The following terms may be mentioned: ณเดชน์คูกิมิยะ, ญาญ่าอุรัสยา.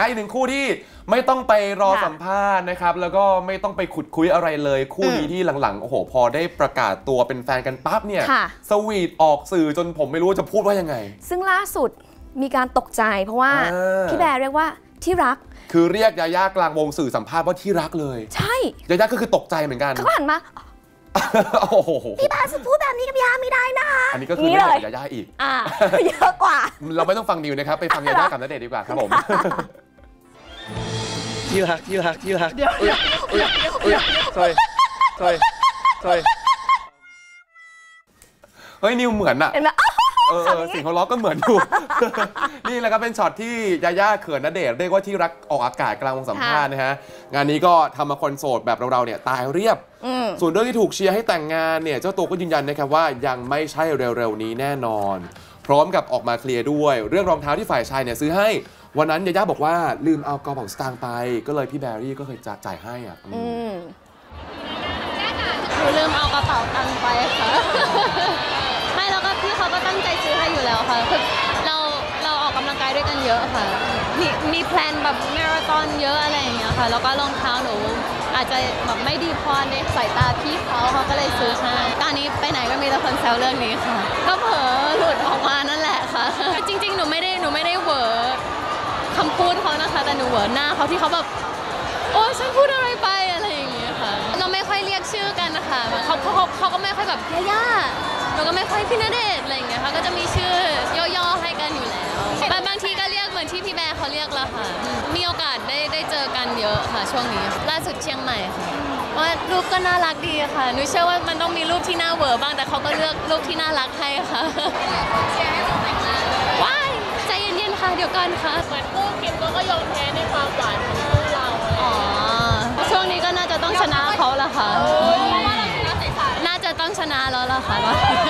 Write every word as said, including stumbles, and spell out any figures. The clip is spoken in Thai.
อ่ะอีกหนึ่งคู่ที่ไม่ต้องไปรอสัมภาษณ์นะครับแล้วก็ไม่ต้องไปขุดคุยอะไรเลยคู่นี้ที่หลังๆโอ้โหพอได้ประกาศตัวเป็นแฟนกันปั๊บเนี่ยสวีทออกสื่อจนผมไม่รู้จะพูดว่ายังไงซึ่งล่าสุดมีการตกใจเพราะว่าพี่แบร์เรียกว่าที่รักคือเรียกยาย่ากลางวงสื่อสัมภาษณ์ว่าที่รักเลยใช่ยาย่าก็คือตกใจเหมือนกันเขาหันมาพี่บาสพูดแบบนี้กับยาไม่ได้นะคะอันนี้ก็คือไม่ได้ยาย่าอีกเยอะกว่าเราไม่ต้องฟังนิวนะครับไปฟังยาย่ากับณเดชน์ดีกว่าครับผมที่รักที่รักที่รักเดี๋ยวเดี๋ยวเดี๋ยวเดี๋ยวใช่ใช่ใช่เฮ้ยนิวเหมือนอะเออสิ่งเขาล้อก็เหมือนอยู่นี่แหละครับเป็นช็อตที่ยาย่าเขินณเดชน์เรียกว่าที่รักออกอากาศกลางวงสัมภาษณ์นะฮะงานนี้ก็ทำมาคนโสดแบบเราๆเนี่ยตายเรียบส่วนเรื่องที่ถูกเชียร์ให้แต่งงานเนี่ยเจ้าตัวก็ยืนยันนะครับว่ายังไม่ใช่เร็วๆนี้แน่นอนพร้อมกับออกมาเคลียร์ด้วยเรื่องรองเท้าที่ฝ่ายชายเนี่ยซื้อให้วันนั้นยาย่าบอกว่าลืมเอากระเป๋าสตางค์ไปก็เลยพี่แบรี่ก็เคยจ่ายให้อ่ะหนูลืมเอากระเป๋าตังค์ไปค่ะไม่แล้วก็พี่เขาก็ตั้งใจซื้อให้อยู่แล้วค่ะคือเราเราออกกำลังกายด้วยกันเยอะค่ะมีมีแพลนแบบมาราธอนเยอะอะไรอย่างเงี้ยค่ะแล้วก็รองเท้าหนูอาจจะแบบไม่ดีพอในสายตาพี่เขาเขาก็เลยซื้อให้ตอนนี้ไปไหนก็มีแต่คนแซวเรื่องนี้ค่ะก็เผลอหลุดออกมานั่นแหละค่ะจริงๆหนูไม่ได้หนูไม่ได้เวอร์คำพูดเขานะคะแต่หนูเวอร์หน้าเขาที่เขาแบบโอ้ฉันพูดอะไรไปอะไรอย่างเงี้ยค่ะเราไม่ค่อยเรียกชื่อกันนะคะเขาเขาเขาก็ไม่ค่อยแบบยาย่าเราก็ไม่ค่อยพี่ณเดชน์อะไรอย่างเงี้ยค่ะก็จะมีชื่อย่อๆให้กันอยู่แล้วบางทีก็เรียกเหมือนที่พี่แบร์เขาเรียกละค่ะมีโอกาสได้ได้เจอกันเยอะค่ะช่วงนี้ล่าสุดเชียงใหม่ว่ารูปก็น่ารักดีค่ะหนูเชื่อว่ามันต้องมีรูปที่น่าเวอร์บ้างแต่เขาก็เลือกรูปที่น่ารักให้ค่ะว้ายใจเย็นๆค่ะเดี๋ยวก่อนค่ะเหมือนคู่คิมก็ก็ยอมแพ้ในความหวานของคู่เราอ๋อช่วงนี้ก็น่าจะต้องชนะเขาละค่ะน่าจะต้องชนะแล้วละค่ะ